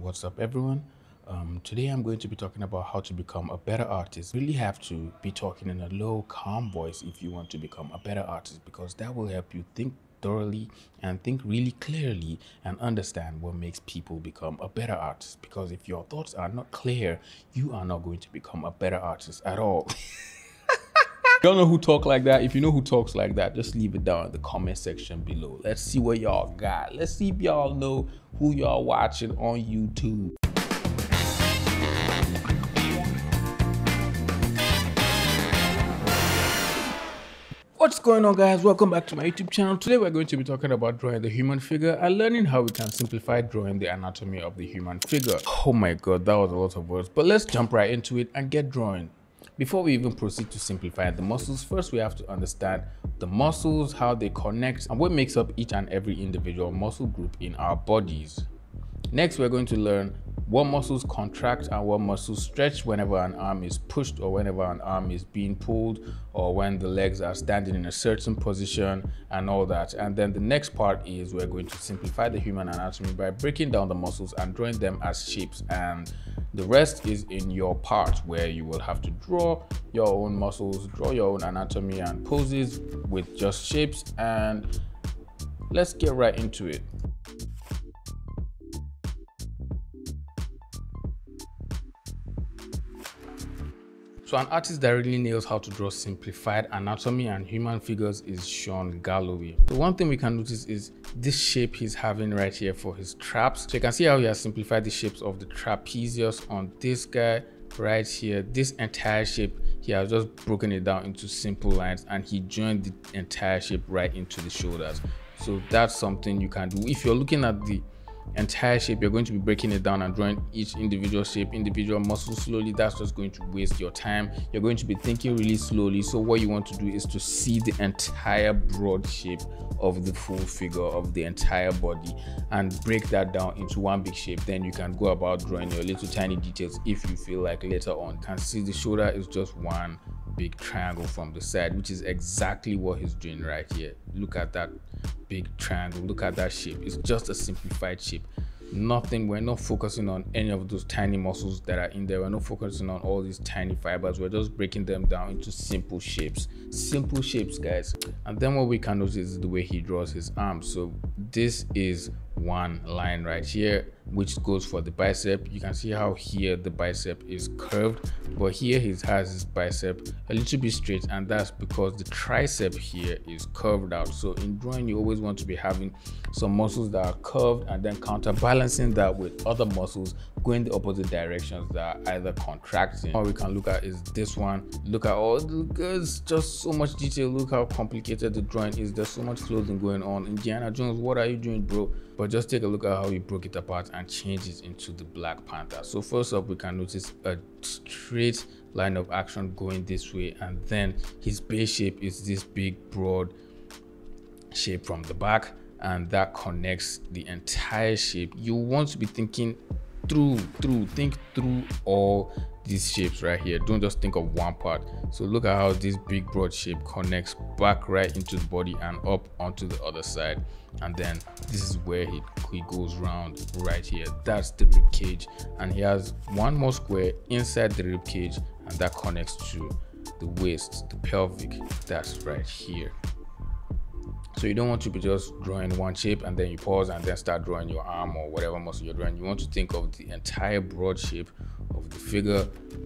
What's up, everyone? Today I'm going to be talking about how to become a better artist. You really have to be talking in a low, calm voice if you want to become a better artist, because that will help you think thoroughly and think really clearly and understand what makes people become a better artist. Because if your thoughts are not clear, you are not going to become a better artist at all. You don't know who talk like that? If you know who talks like that, just leave it down in the comment section below. Let's see what y'all got. Let's see if y'all know who y'all watching on YouTube. What's going on, guys? Welcome back to my YouTube channel. Today we're going to be talking about drawing the human figure and learning how we can simplify drawing the anatomy of the human figure. Oh my god, that was a lot of words, but let's jump right into it and get drawing. Before we even proceed to simplify the muscles, first we have to understand the muscles, how they connect, and what makes up each and every individual muscle group in our bodies. Next, we're going to learn what muscles contract and what muscles stretch whenever an arm is pushed, or whenever an arm is being pulled, or when the legs are standing in a certain position and all that. And then the next part is we're going to simplify the human anatomy by breaking down the muscles and drawing them as shapes, and the rest is in your part where you will have to draw your own muscles, draw your own anatomy and poses with just shapes. And let's get right into it. So an artist that really nails how to draw simplified anatomy and human figures is Sean Galloway. The one thing we can notice is this shape he's having right here for his traps. So you can see how he has simplified the shapes of the trapezius on this guy right here. This entire shape, he has just broken it down into simple lines, and he joined the entire shape right into the shoulders. So that's something you can do. If you're looking at the entire shape, you're going to be breaking it down and drawing each individual shape, individual muscle slowly. That's just going to waste your time. You're going to be thinking really slowly. So what you want to do is to see the entire broad shape of the full figure of the entire body and break that down into one big shape. Then you can go about drawing your little tiny details if you feel like later on. You can see the shoulder is just one big triangle from the side, which is exactly what he's doing right here. Look at that big triangle, look at that shape. It's just a simplified shape. Nothing, we're not focusing on any of those tiny muscles that are in there. We're not focusing on all these tiny fibers. We're just breaking them down into simple shapes. Simple shapes, guys. And then what we can notice is the way he draws his arms. So this is one line right here, which goes for the bicep. You can see how here the bicep is curved, but here he has his bicep a little bit straight, and that's because the tricep here is curved out. So in drawing, you always want to be having some muscles that are curved and then counterbalancing that with other muscles going the opposite directions that are either contracting. All we can look at is this one. Look at all the goods, just so much detail. Look how complicated the drawing is. There's so much clothing going on. Indiana Jones, what are you doing, bro? But just take a look at how he broke it apart and changed it into the Black Panther. So first up, we can notice a straight line of action going this way, and then his base shape is this big broad shape from the back, and that connects the entire shape. You want to be thinking think through all these shapes right here. Don't just think of one part. So look at how this big broad shape connects back right into the body and up onto the other side, and then this is where he goes round right here. That's the rib cage, and he has one more square inside the rib cage, and that connects to the waist, the pelvic. That's right here. So you don't want to be just drawing one shape and then you pause and then start drawing your arm or whatever muscle you're drawing. You want to think of the entire broad shape of the figure,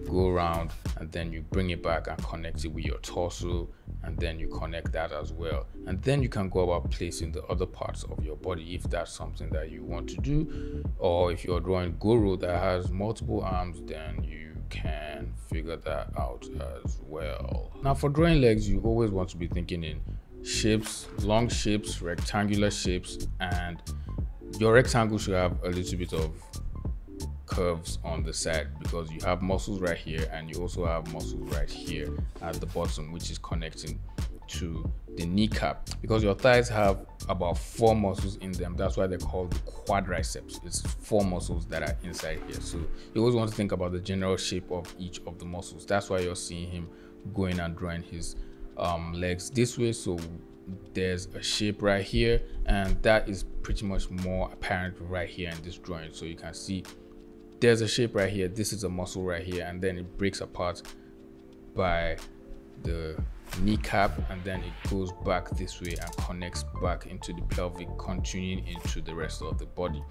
go around, and then you bring it back and connect it with your torso, and then you connect that as well. And then you can go about placing the other parts of your body if that's something that you want to do. Or if you're drawing Goro that has multiple arms, then you can figure that out as well. Now for drawing legs, you always want to be thinking in shapes, long shapes, rectangular shapes, and your rectangle should have a little bit of curves on the side, because you have muscles right here and you also have muscles right here at the bottom, which is connecting to the kneecap, because your thighs have about 4 muscles in them. That's why they're called the quadriceps. It's 4 muscles that are inside here. So you always want to think about the general shape of each of the muscles. That's why you're seeing him going and drawing his legs this way. So there's a shape right here, and that is pretty much more apparent right here in this drawing. So you can see there's a shape right here, this is a muscle right here, and then it breaks apart by the kneecap, and then it goes back this way and connects back into the pelvic, continuing into the rest of the body.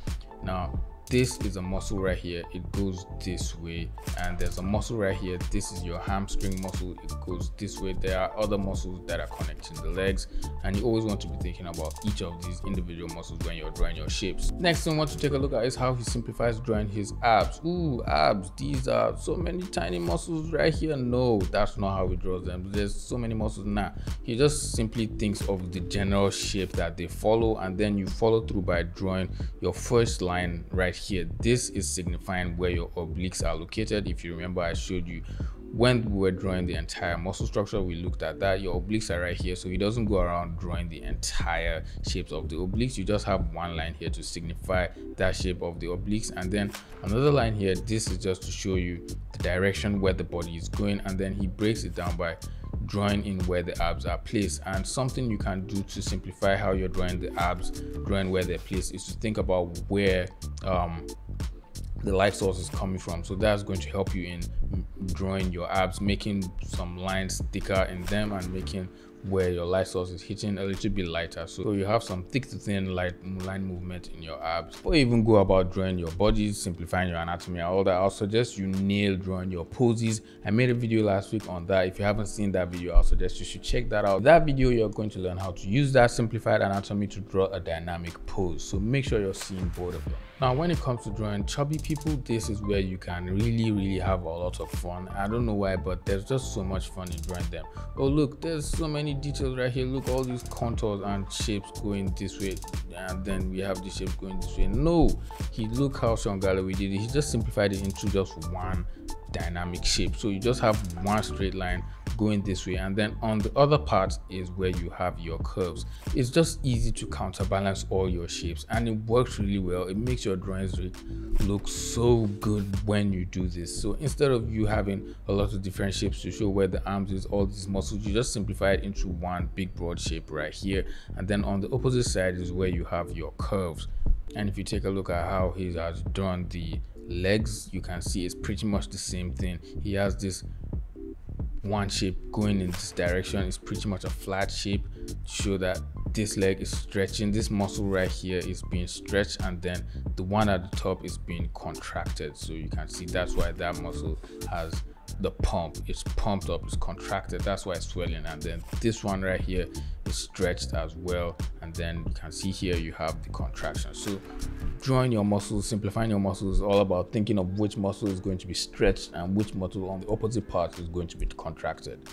Now this is a muscle right here, it goes this way, and there's a muscle right here, this is your hamstring muscle, it goes this way. There are other muscles that are connecting the legs, and you always want to be thinking about each of these individual muscles when you're drawing your shapes. Next thing I want to take a look at is how he simplifies drawing his abs. Ooh, abs, these are so many tiny muscles right here. No, that's not how he draws them. There's so many muscles. Nah, he just simply thinks of the general shape that they follow, and then you follow through by drawing your first line right here. This is signifying where your obliques are located. If you remember, I showed you when we were drawing the entire muscle structure, we looked at that. Your obliques are right here, so he doesn't go around drawing the entire shapes of the obliques. You just have one line here to signify that shape of the obliques, and then another line here. This is just to show you the direction where the body is going, and then he breaks it down by drawing in where the abs are placed. And something you can do to simplify how you're drawing the abs, drawing where they're placed, is to think about where the light source is coming from. So that's going to help you in drawing your abs, making some lines thicker in them and making where your light source is hitting a little bit lighter, so you have some thick to thin light line movement in your abs. Or even go about drawing your bodies, simplifying your anatomy and all that. I'll suggest you nail drawing your poses. I made a video last week on that. If you haven't seen that video, I'll suggest you should check that out. In that video, you're going to learn how to use that simplified anatomy to draw a dynamic pose, so make sure you're seeing both of them. Now when it comes to drawing chubby people, this is where you can really have a lot of fun. I don't know why, but there's just so much fun in drawing them. Oh look, there's so many details right here. Look, all these contours and shapes going this way, and then we have the shape going this way. No, he, look how Sean Galloway did it. He just simplified it into just one dynamic shape, so you just have one straight line going this way, and then on the other part is where you have your curves. It's just easy to counterbalance all your shapes, and it works really well. It makes your drawings look so good when you do this. So instead of you having a lot of different shapes to show where the arms is, all these muscles, you just simplify it into one big broad shape right here, and then on the opposite side is where you have your curves. And if you take a look at how he has drawn the legs, you can see it's pretty much the same thing. He has this one shape going in this direction, is pretty much a flat shape to show that this leg is stretching, this muscle right here is being stretched, and then the one at the top is being contracted. So you can see that's why that muscle has the pump, it's pumped up, it's contracted, that's why it's swelling. And then this one right here is stretched as well, and then you can see here you have the contraction. So drawing your muscles, simplifying your muscles, is all about thinking of which muscle is going to be stretched and which muscle on the opposite part is going to be contracted.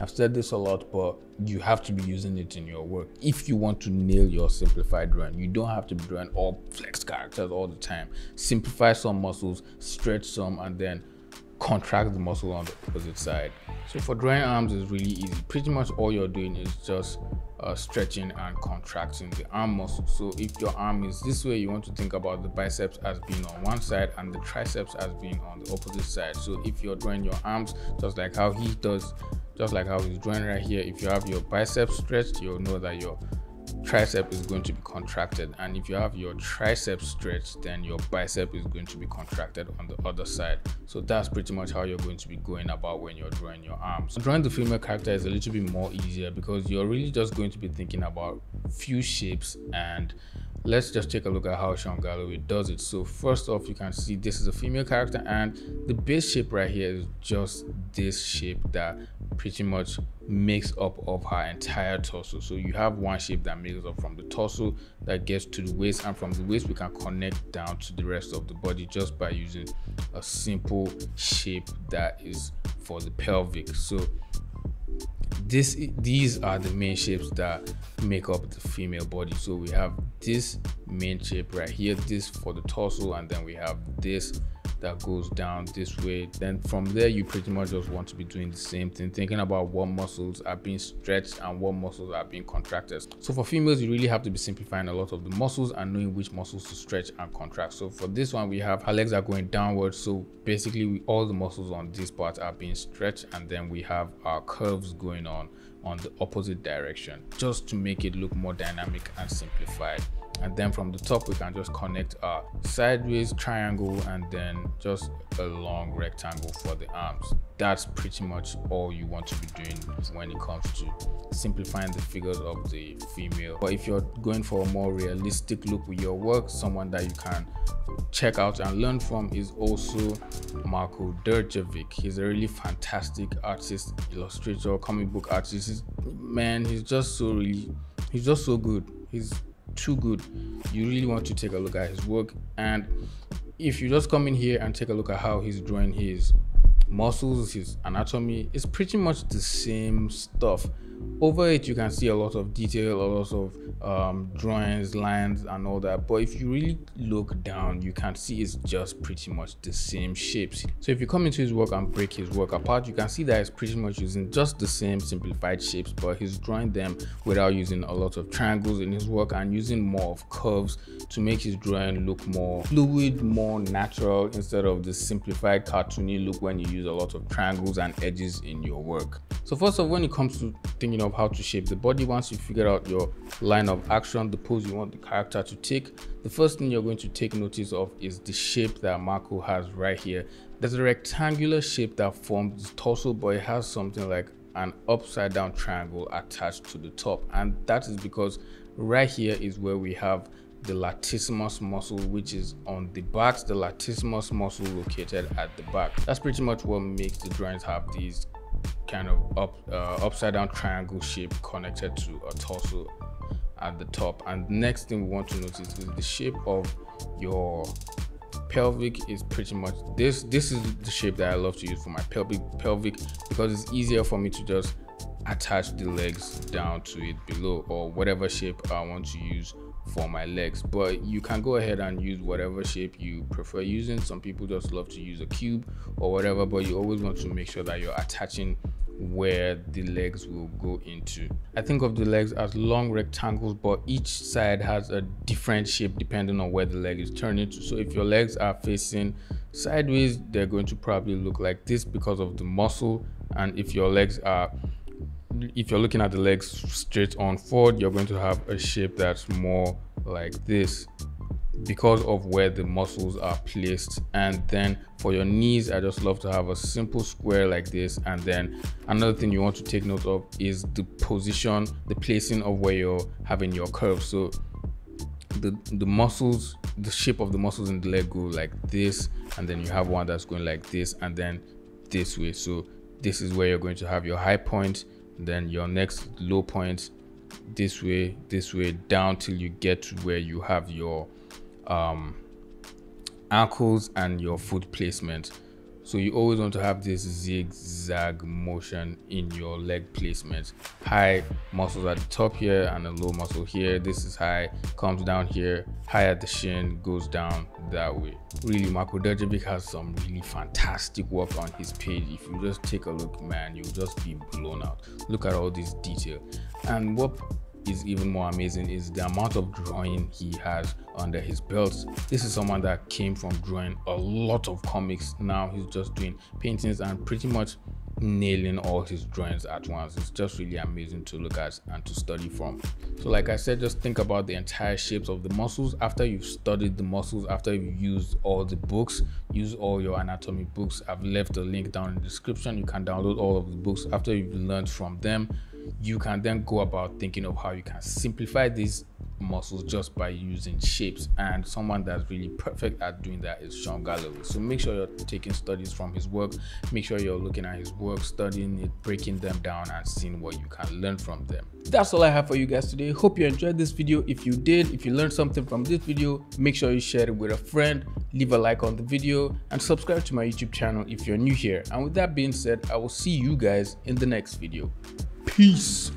I've said this a lot, but you have to be using it in your work if you want to nail your simplified drawing. You don't have to be drawing all flex characters all the time. Simplify some muscles, stretch some, and then contract the muscle on the opposite side. So for drawing arms, is really easy. Pretty much all you're doing is just stretching and contracting the arm muscle. So if your arm is this way, you want to think about the biceps as being on one side and the triceps as being on the opposite side. So if you're drawing your arms, just like how he does, just like how he's drawing right here, if you have your biceps stretched, you'll know that your tricep is going to be contracted, and if you have your tricep stretched, then your bicep is going to be contracted on the other side. So that's pretty much how you're going to be going about when you're drawing your arms. Drawing the female character is a little bit more easier because you're really just going to be thinking about few shapes. And let's just take a look at how Sean Galloway does it. So first off, you can see this is a female character, and the base shape right here is just this shape that pretty much makes up of her entire torso. So you have one shape that makes up from the torso that gets to the waist, and from the waist we can connect down to the rest of the body just by using a simple shape that is for the pelvic. So these are the main shapes that make up the female body. So we have this main shape right here, this for the torso, and then we have this that goes down this way. Then from there, you pretty much just want to be doing the same thing, thinking about what muscles are being stretched and what muscles are being contracted. So for females, you really have to be simplifying a lot of the muscles and knowing which muscles to stretch and contract. So for this one, we have her legs are going downwards, so basically all the muscles on this part are being stretched, and then we have our curves going on the opposite direction, just to make it look more dynamic and simplified. and then from the top we can just connect our sideways triangle and then just a long rectangle for the arms. That's pretty much all you want to be doing when it comes to simplifying the figures of the female. But if you're going for a more realistic look with your work, someone that you can check out and learn from is also Marko Djurdjevic. He's a really fantastic artist, illustrator, comic book artist. Man, he's just so good. He's too good. You really want to take a look at his work. And if you just come in here and take a look at how he's drawing his muscles, his anatomy, is pretty much the same stuff. Over it you can see a lot of detail, a lot of drawings, lines and all that, but if you really look down you can see it's just pretty much the same shapes. So if you come into his work and break his work apart, you can see that it's pretty much using just the same simplified shapes, but he's drawing them without using a lot of triangles in his work and using more of curves to make his drawing look more fluid, more natural, instead of the simplified cartoony look when you use a lot of triangles and edges in your work. So first of all, when it comes to thinking of how to shape the body, once you figure out your line of action, the pose you want the character to take, the first thing you're going to take notice of is the shape that Marko has right here. There's a rectangular shape that forms the torso, but it has something like an upside down triangle attached to the top, and that is because right here is where we have the latissimus muscle, which is on the back, the latissimus muscle located at the back. That's pretty much what makes the drawings have these kind of upside down triangle shape connected to a torso at the top. And the next thing we want to notice is the shape of your pelvic is pretty much this. This is the shape that I love to use for my pelvic because it's easier for me to just attach the legs down to it below, or whatever shape I want to use for my legs. But you can go ahead and use whatever shape you prefer using. Some people just love to use a cube or whatever, but you always want to make sure that you're attaching where the legs will go into. I think of the legs as long rectangles, but each side has a different shape depending on where the leg is turning to. So if your legs are facing sideways, they're going to probably look like this because of the muscle. And if you're looking at the legs straight on forward, you're going to have a shape that's more like this because of where the muscles are placed. And then for your knees, I just love to have a simple square like this. And then another thing you want to take note of is the position, the placing of where you're having your curve. So the muscles, the shape of the muscles in the leg go like this, and then you have one that's going like this and then this way. So this is where you're going to have your high point, then your next low point, this way, down till you get to where you have your ankles and your foot placement. So you always want to have this zigzag motion in your leg placement. High muscles at the top here and a low muscle here. This is high, comes down here, high at the shin, goes down that way. Really, Marko Djurdjevic has some really fantastic work on his page. If you just take a look, man, you'll just be blown out. Look at all this detail. And what is even more amazing is the amount of drawing he has under his belt. This is someone that came from drawing a lot of comics. Now he's just doing paintings and pretty much nailing all his drawings at once. It's just really amazing to look at and to study from. So like I said, just think about the entire shapes of the muscles. After you've studied the muscles, after you've used all the books, use all your anatomy books. I've left a link down in the description. You can download all of the books. After you've learned from them, you can then go about thinking of how you can simplify these muscles just by using shapes. And someone that's really perfect at doing that is Sean Galloway. So make sure you're taking studies from his work. Make sure you're looking at his work, studying it, breaking them down and seeing what you can learn from them. That's all I have for you guys today. Hope you enjoyed this video. If you did, if you learned something from this video, make sure you share it with a friend, leave a like on the video and subscribe to my YouTube channel if you're new here. And with that being said, I will see you guys in the next video. Peace.